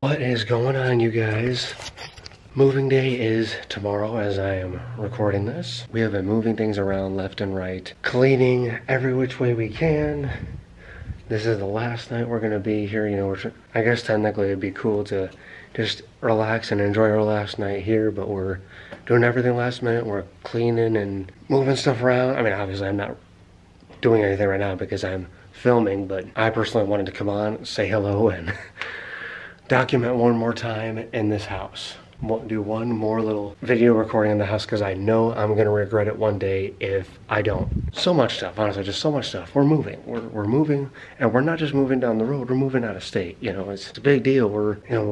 What is going on, you guys? Moving day is tomorrow as I am recording this. We have been moving things around left and right, cleaning every which way we can. This is the last night we're gonna be here, you know, which I guess technically it'd be cool to just relax and enjoy our last night here, but we're doing everything last minute. We're cleaning and moving stuff around. I mean, obviously I'm not doing anything right now because I'm filming, but I personally wanted to come on, say hello, and document one more time in this house. Won't do one more little video recording in the house because I know I'm gonna regret it one day if I don't. So much stuff, honestly, just so much stuff. We're moving, we're moving, and we're not just moving down the road, we're moving out of state. You know, it's a big deal. We're, you know,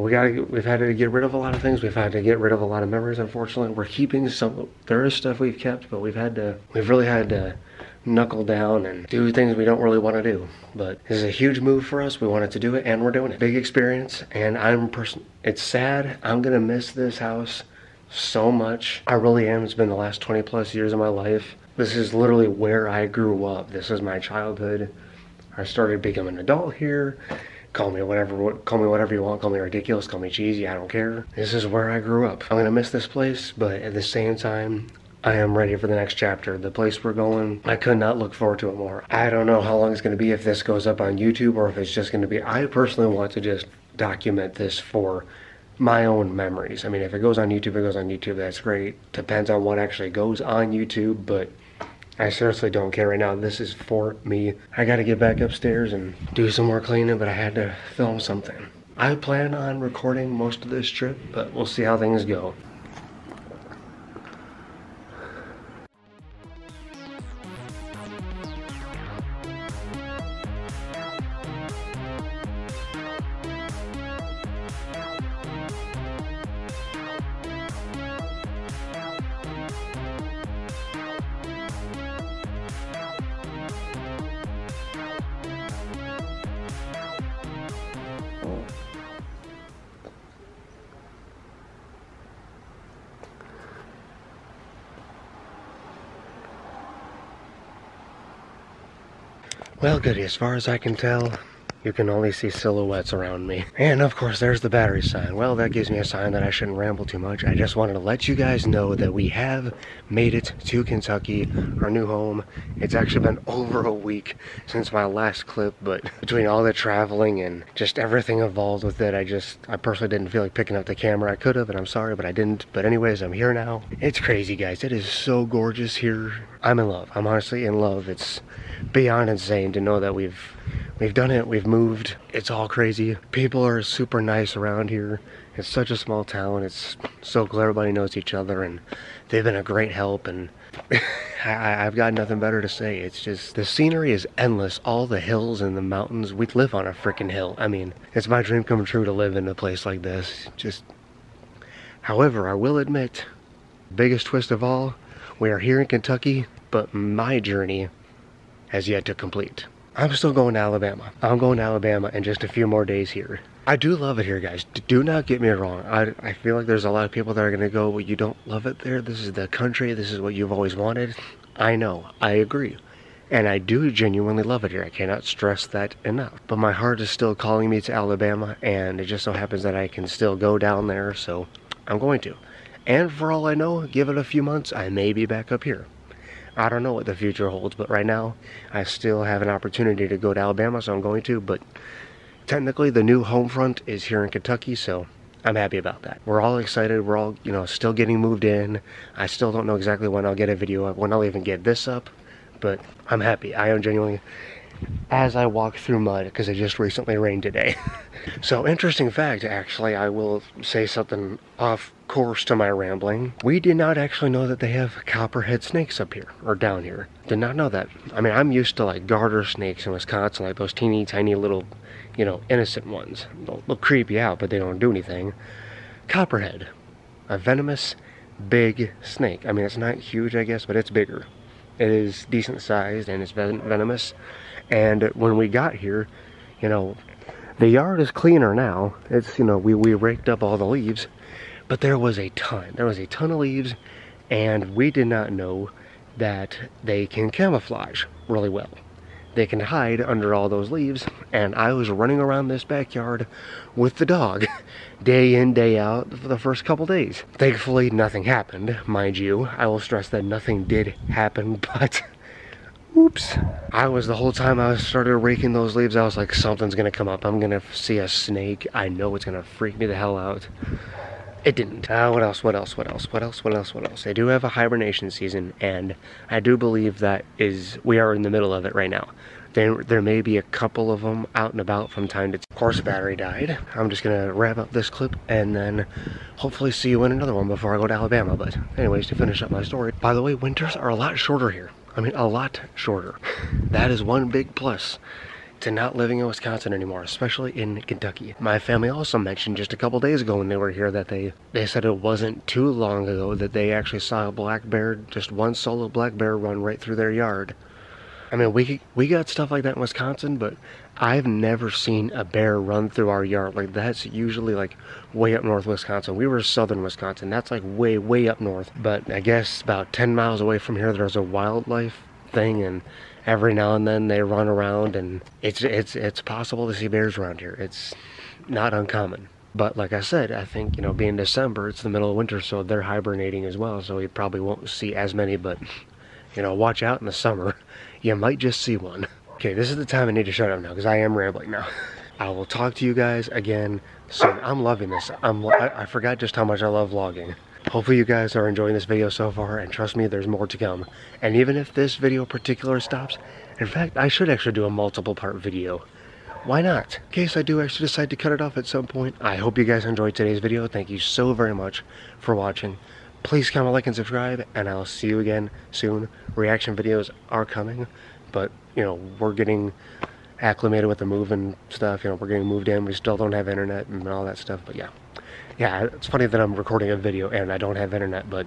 we've had to get rid of a lot of things. We've had to get rid of a lot of memories, unfortunately. We're keeping some, there is stuff we've kept, but we've really had to knuckle down and do things we don't really want to do. But this is a huge move for us. We wanted to do it and we're doing it. Big experience, and it's sad. I'm gonna miss this house so much. I really am. It's been the last 20+ years of my life. This is literally where I grew up. This is my childhood. I started becoming an adult here. Call me whatever you want. Call me ridiculous, call me cheesy, I don't care. This is where I grew up. I'm gonna miss this place, but at the same time, I am ready for the next chapter. The place we're going, I could not look forward to it more. I don't know how long it's gonna be, if this goes up on YouTube or if it's just gonna be, I personally want to just document this for my own memories. I mean, if it goes on YouTube, it goes on YouTube, that's great. Depends on what actually goes on YouTube, but I seriously don't care right now. This is for me. I gotta get back upstairs and do some more cleaning, but I had to film something. I plan on recording most of this trip, but we'll see how things go. Well, goody, as far as I can tell, you can only see silhouettes around me. And of course, there's the battery sign. Well, that gives me a sign that I shouldn't ramble too much. I just wanted to let you guys know that we have made it to Kentucky, our new home. It's actually been over a week since my last clip, but between all the traveling and just everything involved with it, I personally didn't feel like picking up the camera. I could have, and I'm sorry, but I didn't. But anyways, I'm here now. It's crazy, guys. It is so gorgeous here. I'm in love. I'm honestly in love. It's beyond insane to know that we've done it, we've moved, it's all crazy. People are super nice around here. It's such a small town, it's so cool, everybody knows each other, and they've been a great help, and I've got nothing better to say. It's just, the scenery is endless, all the hills and the mountains. We live on a freaking hill. I mean, it's my dream come true to live in a place like this. Just, however, I will admit, biggest twist of all, we are here in Kentucky, but my journey has yet to complete. I'm still going to Alabama. I'm going to Alabama in just a few more days here. I do love it here, guys. Do not get me wrong. I feel like there's a lot of people that are gonna go, well, you don't love it there. This is the country. This is what you've always wanted. I know. I agree. And I do genuinely love it here. I cannot stress that enough. But my heart is still calling me to Alabama, and it just so happens that I can still go down there, so I'm going to. And for all I know, give it a few months, I may be back up here. I don't know what the future holds, but right now I still have an opportunity to go to Alabama, so I'm going to. But technically the new home front is here in Kentucky, so I'm happy about that. We're all excited. We're all, you know, still getting moved in. I still don't know exactly when I'll get a video up, when I'll even get this up, but I'm happy. I am genuinely, as I walk through mud, because it just recently rained today. So, interesting fact, actually, I will say something off course to my rambling. We did not actually know that they have copperhead snakes up here, or down here. Did not know that. I mean, I'm used to, like, garter snakes in Wisconsin, like those teeny tiny little, you know, innocent ones. They'll creep you out, but they don't do anything. Copperhead, a venomous, big snake. I mean, it's not huge, I guess, but it's bigger. It is decent sized, and it's venomous. And when we got here, you know, the yard is cleaner now. It's, you know, we raked up all the leaves, but there was a ton. There was a ton of leaves, and we did not know that they can camouflage really well. They can hide under all those leaves, and I was running around this backyard with the dog day in, day out for the first couple days. Thankfully, nothing happened, mind you. I will stress that nothing did happen, but oops. I was, the whole time I started raking those leaves, I was like, something's gonna come up. I'm gonna see a snake. I know it's gonna freak me the hell out. It didn't. What else? They do have a hibernation season, and I do believe that is, we are in the middle of it right now. There may be a couple of them out and about from time to time. Of course, the battery died. I'm just gonna wrap up this clip and then hopefully see you in another one before I go to Alabama. But anyways, to finish up my story, by the way, winters are a lot shorter here. I mean, a lot shorter. That is one big plus to not living in Wisconsin anymore, especially in Kentucky. My family also mentioned just a couple days ago when they were here that they said it wasn't too long ago that they actually saw a black bear, just one solo black bear, run right through their yard. I mean, we got stuff like that in Wisconsin, but I've never seen a bear run through our yard. Like, that's usually, like, way up north Wisconsin. We were southern Wisconsin. That's, like, way, way up north. But I guess about 10 miles away from here, there's a wildlife thing, and every now and then they run around, and it's possible to see bears around here. It's not uncommon. But like I said, I think, you know, being December, it's the middle of winter, so they're hibernating as well, so we probably won't see as many, but, you know, watch out in the summer. You might just see one. Okay, this is the time I need to shut up now, because I am rambling now. I will talk to you guys again soon. I'm loving this. I forgot just how much I love vlogging. Hopefully you guys are enjoying this video so far, and trust me, there's more to come. And even if this video in particular stops, in fact, I should actually do a multiple part video. Why not? In case I do actually decide to cut it off at some point. I hope you guys enjoyed today's video. Thank you so very much for watching. Please comment, like, and subscribe, and I'll see you again soon. Reaction videos are coming, but, you know, we're getting acclimated with the move and stuff. You know, we're getting moved in. We still don't have internet and all that stuff, but yeah. Yeah, it's funny that I'm recording a video and I don't have internet, but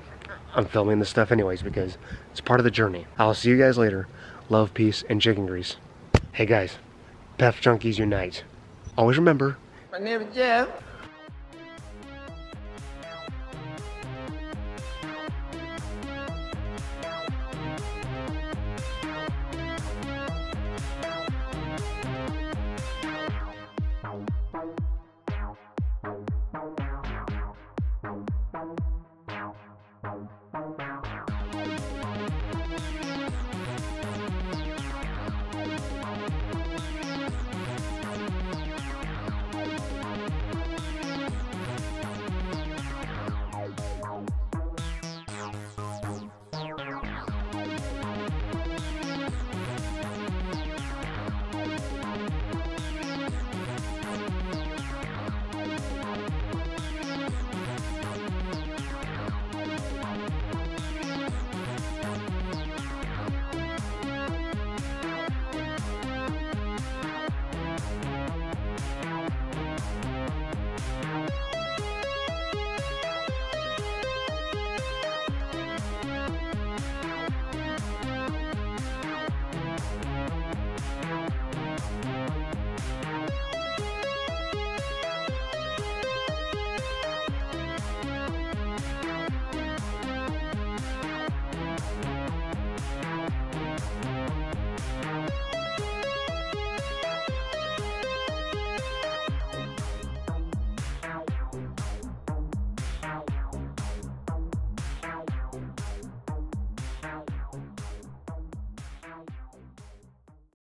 I'm filming this stuff anyways because it's part of the journey. I'll see you guys later. Love, peace, and chicken grease. Hey guys, PeffJunkies unite. Always remember. My name is Jeff.